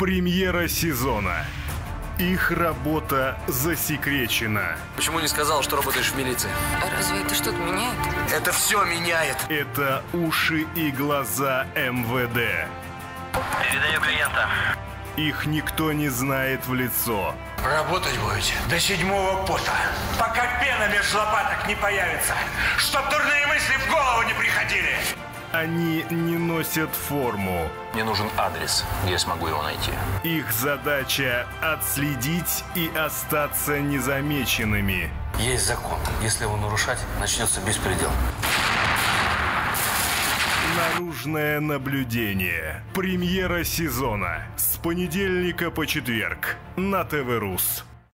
Премьера сезона. Их работа засекречена. Почему не сказал, что работаешь в милиции? А разве это что-то меняет? Это все меняет. Это уши и глаза МВД. Передаю клиента. Их никто не знает в лицо. Работать будете до седьмого пота, пока пена меж лопаток не появится, чтоб дурные мысли в голову не приходили. Они не носят форму. Мне нужен адрес, я смогу его найти. Их задача – отследить и остаться незамеченными. Есть закон. Если его нарушать, начнется беспредел. Наружное наблюдение. Премьера сезона. С понедельника по четверг на ТВ Рус.